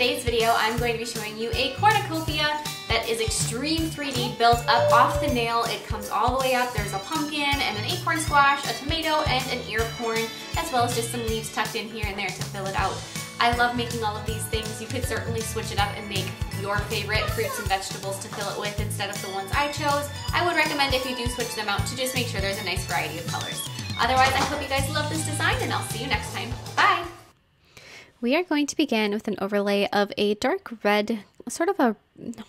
today's video, I'm going to be showing you a cornucopia that is extreme 3D, built up off the nail. It comes all the way up. There's a pumpkin and an acorn squash, a tomato, and an ear of corn, as well as just some leaves tucked in here and there to fill it out. I love making all of these things. You could certainly switch it up and make your favorite fruits and vegetables to fill it with instead of the ones I chose. I would recommend, if you do switch them out, to just make sure there's a nice variety of colors. Otherwise, I hope you guys love this design, and I'll see you next time. Bye! We are going to begin with an overlay of a dark red, sort of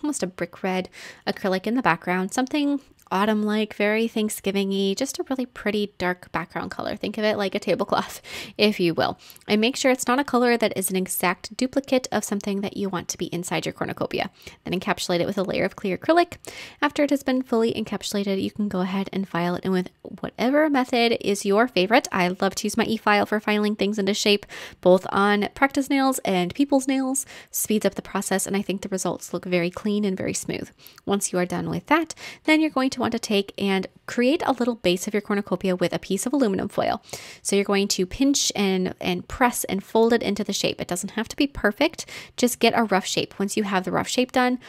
almost a brick red acrylic in the background, something autumn-like, very Thanksgiving-y, just a really pretty dark background color. Think of it like a tablecloth, if you will. And make sure it's not a color that is an exact duplicate of something that you want to be inside your cornucopia. Then encapsulate it with a layer of clear acrylic. After it has been fully encapsulated, you can go ahead and file it in with whatever method is your favorite. I love to use my e-file for filing things into shape, both on practice nails and people's nails. Speeds up the process, and I think the results look very clean and very smooth. Once you are done with that, then you're going to want to take and create a little base of your cornucopia with a piece of aluminum foil. So you're going to pinch and press and fold it into the shape. It doesn't have to be perfect, just get a rough shape. Once you have the rough shape done,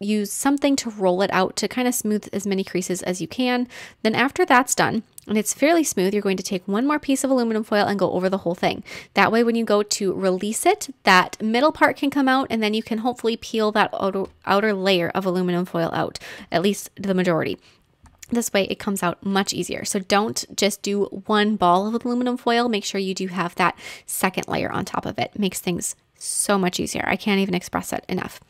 use something to roll it out to kind of smooth as many creases as you can. Then after that's done, and it's fairly smooth, you're going to take one more piece of aluminum foil and go over the whole thing. That way, when you go to release it, that middle part can come out, and then you can hopefully peel that outer layer of aluminum foil out, at least the majority. This way it comes out much easier. So don't just do one ball of aluminum foil. Make sure you do have that second layer on top of it. It makes things so much easier. I can't even express it enough.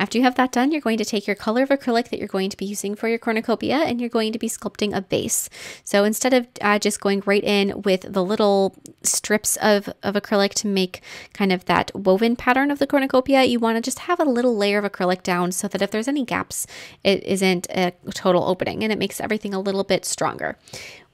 After you have that done, you're going to take your color of acrylic that you're going to be using for your cornucopia, and you're going to be sculpting a base. So instead of just going right in with the little strips of acrylic to make kind of that woven pattern of the cornucopia, you want to just have a little layer of acrylic down so that if there's any gaps, it isn't a total opening, and it makes everything a little bit stronger.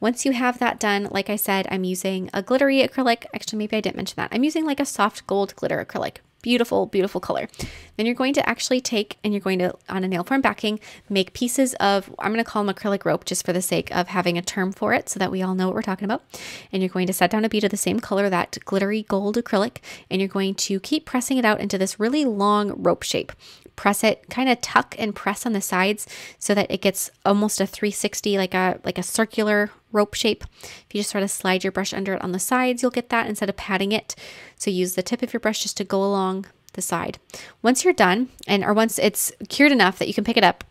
Once you have that done, like I said, I'm using a glittery acrylic. Actually, maybe I didn't mention that. I'm using like a soft gold glitter acrylic. Beautiful, beautiful color. Then you're going to actually take, and you're going to, on a nail form backing, make pieces of, I'm going to call them acrylic rope just for the sake of having a term for it so that we all know what we're talking about. And you're going to set down a bead of the same color, that glittery gold acrylic, and you're going to keep pressing it out into this really long rope shape. Press it, kind of tuck and press on the sides so that it gets almost a 360, like a circular rope shape. If you just sort of slide your brush under it on the sides, you'll get that instead of patting it. So use the tip of your brush just to go along the side. Once you're done, or once it's cured enough that you can pick it up,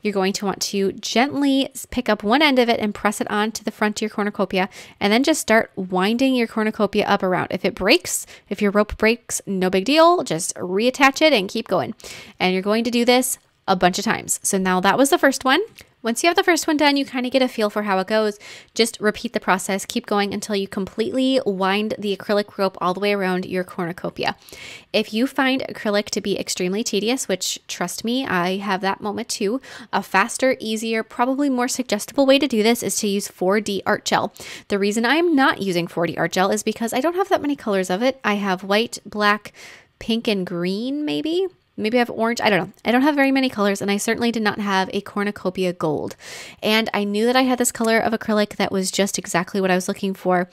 you're going to want to gently pick up one end of it and press it onto the front of your cornucopia, and then just start winding your cornucopia up around. If it breaks, if your rope breaks, no big deal, just reattach it and keep going. And you're going to do this a bunch of times. So now that was the first one. Once you have the first one done, you kind of get a feel for how it goes. Just repeat the process, keep going until you completely wind the acrylic rope all the way around your cornucopia. If you find acrylic to be extremely tedious, which, trust me, I have that moment too, a faster, easier, probably more suggestible way to do this is to use 4D art gel. The reason I'm not using 4D art gel is because I don't have that many colors of it. I have white, black, pink, and green maybe. Maybe I have orange, I don't know. I don't have very many colors, and I certainly did not have a cornucopia gold. And I knew that I had this color of acrylic that was just exactly what I was looking for.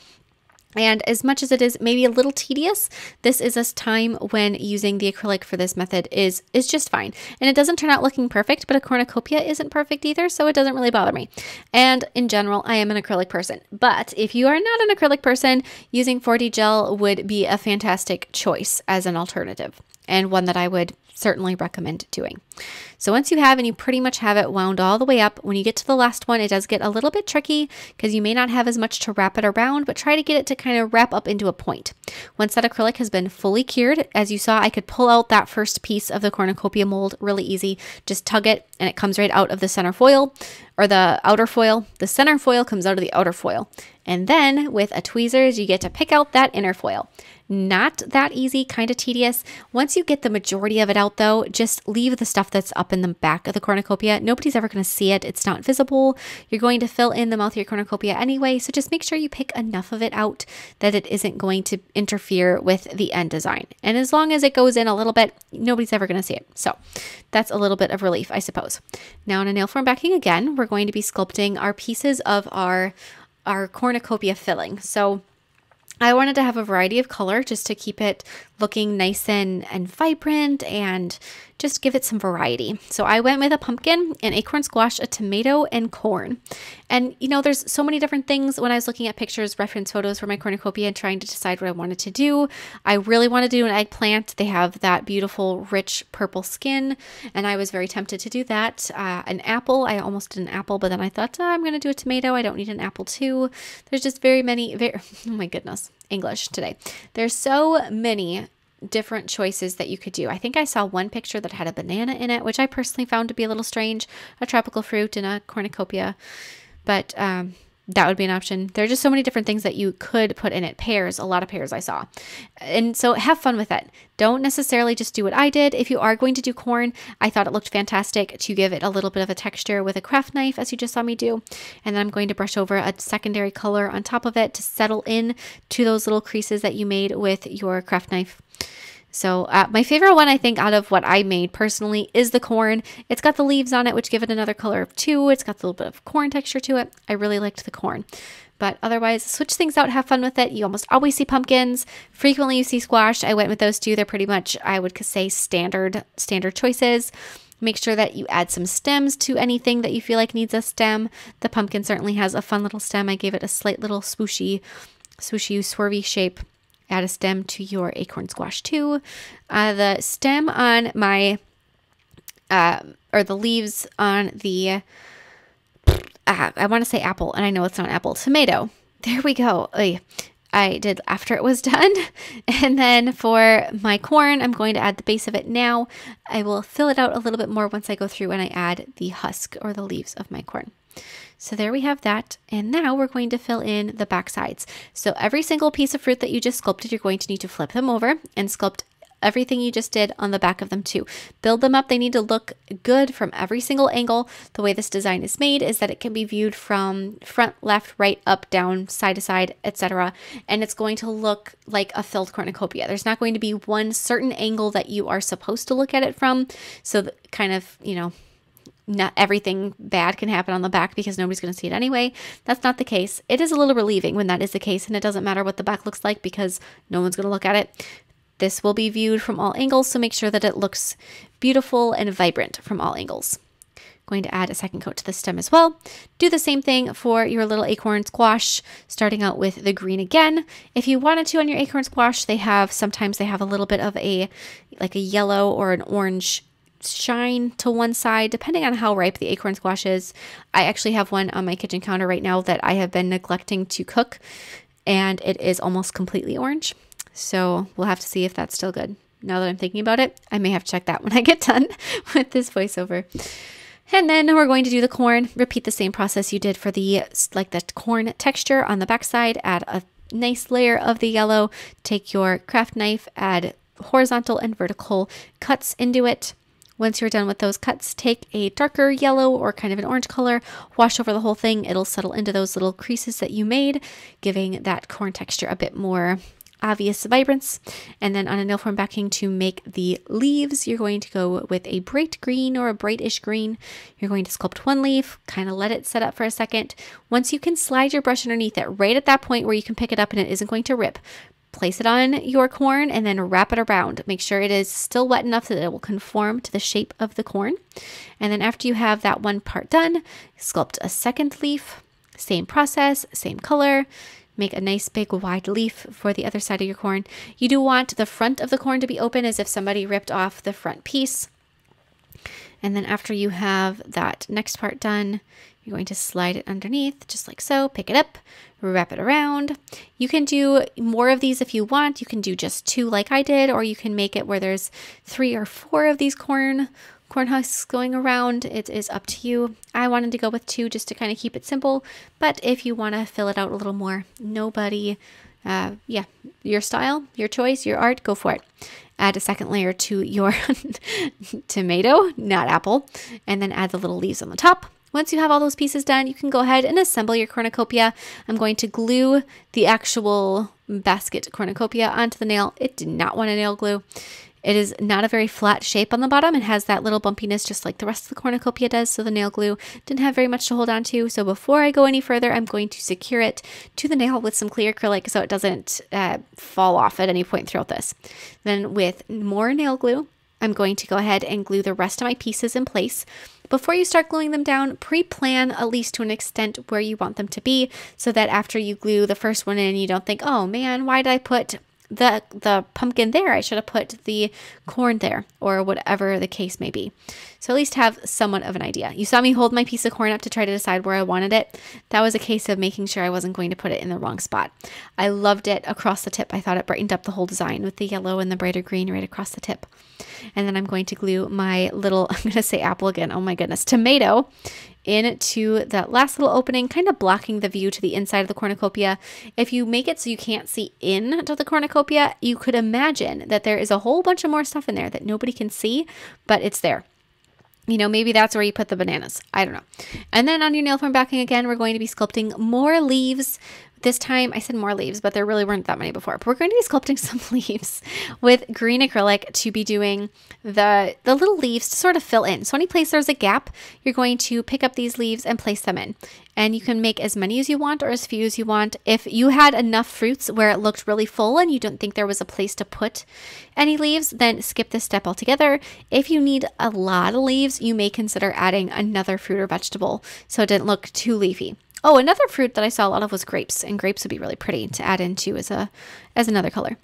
And as much as it is maybe a little tedious, this is a time when using the acrylic for this method is just fine. And it doesn't turn out looking perfect, but a cornucopia isn't perfect either, so it doesn't really bother me. And in general, I am an acrylic person. But if you are not an acrylic person, using 4D gel would be a fantastic choice as an alternative, and one that I would certainly recommend doing. So once you have, and you pretty much have it wound all the way up, when you get to the last one, it does get a little bit tricky because you may not have as much to wrap it around, but try to get it to kind of wrap up into a point. Once that acrylic has been fully cured, as you saw, I could pull out that first piece of the cornucopia mold really easy. Just tug it and it comes right out of the center foil, or the outer foil. The center foil comes out of the outer foil. And then with a tweezers, you get to pick out that inner foil. Not that easy, kind of tedious. Once you get the majority of it out though, just leave the stuff that's up in the back of the cornucopia. Nobody's ever going to see it. It's not visible. You're going to fill in the mouth of your cornucopia anyway, so just make sure you pick enough of it out that it isn't going to interfere with the end design. And as long as it goes in a little bit, nobody's ever going to see it. So that's a little bit of relief, I suppose. Now on a nail form backing again, we're going to be sculpting our pieces of our cornucopia filling. So I wanted to have a variety of color just to keep it looking nice and vibrant, and just give it some variety. So I went with a pumpkin, an acorn squash, a tomato, and corn. And you know, there's so many different things. When I was looking at pictures, reference photos for my cornucopia and trying to decide what I wanted to do, I really wanted to do an eggplant. They have that beautiful, rich purple skin, and I was very tempted to do that. An apple, I almost did an apple, but then I thought, I'm going to do a tomato. I don't need an apple too. There's just very many, oh my goodness, English today. There's so many different choices that you could do. I think I saw one picture that had a banana in it, which I personally found to be a little strange, a tropical fruit in a cornucopia, but that would be an option. There are just so many different things that you could put in it. Pears, a lot of pears I saw. And so have fun with it. Don't necessarily just do what I did. If you are going to do corn, I thought it looked fantastic to give it a little bit of a texture with a craft knife, as you just saw me do. And then I'm going to brush over a secondary color on top of it to settle in to those little creases that you made with your craft knife. So my favorite one, I think, out of what I made personally is the corn. It's got the leaves on it, which give it another color of two. It's got a little bit of corn texture to it. I really liked the corn. But otherwise, switch things out, have fun with it. You almost always see pumpkins. Frequently you see squash. I went with those two. They're pretty much, I would say, standard choices. Make sure that you add some stems to anything that you feel like needs a stem. The pumpkin certainly has a fun little stem. I gave it a slight little swooshy, swervy shape. Add a stem to your acorn squash too. The stem on my, or the leaves on the, I want to say apple, and I know it's not apple, tomato. There we go. I did after it was done. And then for my corn, I'm going to add the base of it now. I will fill it out a little bit more once I go through and I add the husk or the leaves of my corn. So there we have that. And now we're going to fill in the back sides. So every single piece of fruit that you just sculpted, you're going to need to flip them over and sculpt everything you just did on the back of them too. Build them up. They need to look good from every single angle. The way this design is made is that it can be viewed from front, left, right, up, down, side to side, etc. And it's going to look like a filled cornucopia. There's not going to be one certain angle that you are supposed to look at it from. So kind of, you know, not everything bad can happen on the back because nobody's going to see it anyway. That's not the case. It is a little relieving when that is the case, and it doesn't matter what the back looks like because no one's going to look at it. This will be viewed from all angles, so make sure that it looks beautiful and vibrant from all angles. Going to add a second coat to the stem as well. Do the same thing for your little acorn squash, starting out with the green again. If you wanted to on your acorn squash, sometimes they have a little bit of a yellow or an orange shine to one side, depending on how ripe the acorn squash is. I actually have one on my kitchen counter right now that I have been neglecting to cook, and it is almost completely orange. So we'll have to see if that's still good. Now that I'm thinking about it, I may have to check that when I get done with this voiceover. And then we're going to do the corn. Repeat the same process you did for the corn texture on the backside. Add a nice layer of the yellow. Take your craft knife, add horizontal and vertical cuts into it. Once you're done with those cuts, take a darker yellow or kind of an orange color, wash over the whole thing. It'll settle into those little creases that you made, giving that corn texture a bit more obvious vibrance. And then on a nail form backing to make the leaves, you're going to go with a bright green or a brightish green. You're going to sculpt one leaf, kind of let it set up for a second. Once you can slide your brush underneath it, right at that point where you can pick it up and it isn't going to rip, place it on your corn and then wrap it around. Make sure it is still wet enough so that it will conform to the shape of the corn. And then after you have that one part done, sculpt a second leaf, same process, same color. Make a nice big wide leaf for the other side of your corn. You do want the front of the corn to be open as if somebody ripped off the front piece. And then after you have that next part done, you're going to slide it underneath, just like so, pick it up, wrap it around. You can do more of these if you want. You can do just two like I did, or you can make it where there's 3 or 4 of these corn husks going around. It is up to you. I wanted to go with 2 just to kind of keep it simple, but if you want to fill it out a little more, your style, your choice, your art, go for it. Add a second layer to your tomato, not apple, and then add the little leaves on the top. Once you have all those pieces done, you can go ahead and assemble your cornucopia. I'm going to glue the actual basket cornucopia onto the nail. It did not want a nail glue. It is not a very flat shape on the bottom. It has that little bumpiness just like the rest of the cornucopia does, so the nail glue didn't have very much to hold on to. So before I go any further, I'm going to secure it to the nail with some clear acrylic so it doesn't fall off at any point throughout this. Then with more nail glue, I'm going to go ahead and glue the rest of my pieces in place. Before you start gluing them down, pre-plan at least to an extent where you want them to be so that after you glue the first one in, you don't think, oh man, why did I put the pumpkin there? I should have put the corn there, or whatever the case may be. So at least have somewhat of an idea. You saw me hold my piece of corn up to try to decide where I wanted it. That was a case of making sure I wasn't going to put it in the wrong spot. I loved it across the tip. I thought it brightened up the whole design with the yellow and the brighter green right across the tip. And then I'm going to glue my little, I'm going to say apple again, oh my goodness, tomato into that last little opening, kind of blocking the view to the inside of the cornucopia. If you make it so you can't see into the cornucopia, you could imagine that there is a whole bunch of more stuff in there that nobody can see, but it's there. You know, maybe that's where you put the bananas. I don't know. And then on your nail form backing again, we're going to be sculpting more leaves. This time, I said more leaves, but there really weren't that many before. But we're going to be sculpting some leaves with green acrylic to be doing the little leaves to sort of fill in. So any place there's a gap, you're going to pick up these leaves and place them in. And you can make as many as you want or as few as you want. If you had enough fruits where it looked really full and you don't think there was a place to put any leaves, then skip this step altogether. If you need a lot of leaves, you may consider adding another fruit or vegetable so it didn't look too leafy. Oh, another fruit that I saw a lot of was grapes, and grapes would be really pretty to add into as another color.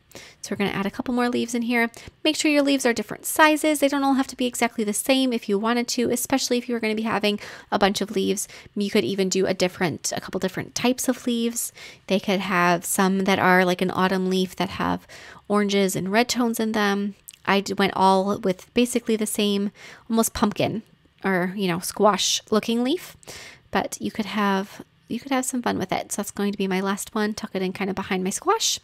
So we're going to add a couple more leaves in here. Make sure your leaves are different sizes. They don't all have to be exactly the same if you wanted to, especially if you were going to be having a bunch of leaves. You could even do a couple different types of leaves. They could have some that are like an autumn leaf that have oranges and red tones in them. I went all with basically the same, almost pumpkin or, you know, squash looking leaf. But you could have some fun with it. So that's going to be my last one. Tuck it in kind of behind my squash.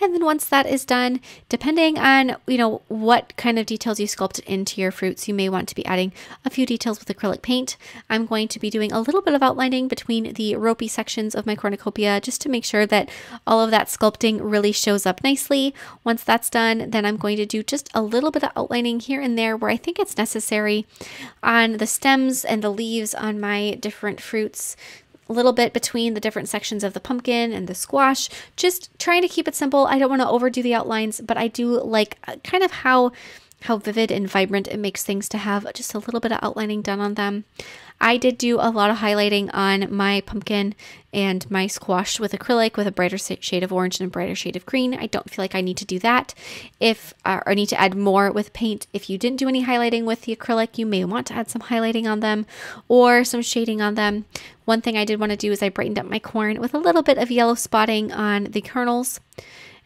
And then once that is done, depending on, you know, what kind of details you sculpted into your fruits, you may want to be adding a few details with acrylic paint. I'm going to be doing a little bit of outlining between the ropey sections of my cornucopia just to make sure that all of that sculpting really shows up nicely. Once that's done, then I'm going to do just a little bit of outlining here and there where I think it's necessary on the stems and the leaves on my different fruits. A little bit between the different sections of the pumpkin and the squash, just trying to keep it simple. I don't want to overdo the outlines, but I do like kind of how vivid and vibrant it makes things to have just a little bit of outlining done on them. I did do a lot of highlighting on my pumpkin and my squash with acrylic with a brighter shade of orange and a brighter shade of green. I don't feel like I need to do that or need to add more with paint. If you didn't do any highlighting with the acrylic, you may want to add some highlighting on them or some shading on them. One thing I did want to do is I brightened up my corn with a little bit of yellow spotting on the kernels.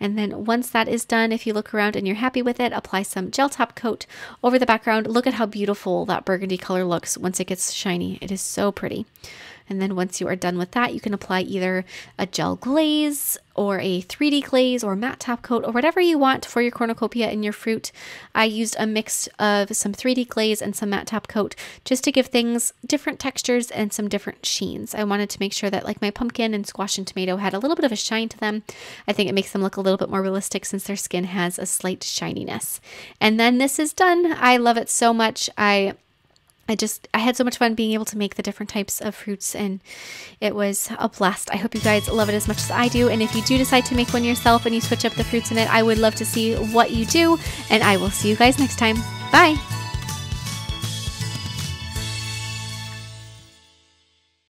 And then once that is done, if you look around and you're happy with it, apply some gel top coat over the background. Look at how beautiful that burgundy color looks once it gets shiny. It is so pretty. And then once you are done with that, you can apply either a gel glaze or a 3D glaze or matte top coat or whatever you want for your cornucopia and your fruit. I used a mix of some 3D glaze and some matte top coat just to give things different textures and some different sheens. I wanted to make sure that like my pumpkin and squash and tomato had a little bit of a shine to them. I think it makes them look a little bit more realistic since their skin has a slight shininess. And then this is done. I love it so much. I had so much fun being able to make the different types of fruits, and it was a blast. I hope you guys love it as much as I do, and if you do decide to make one yourself and you switch up the fruits in it, I would love to see what you do, and I will see you guys next time. Bye!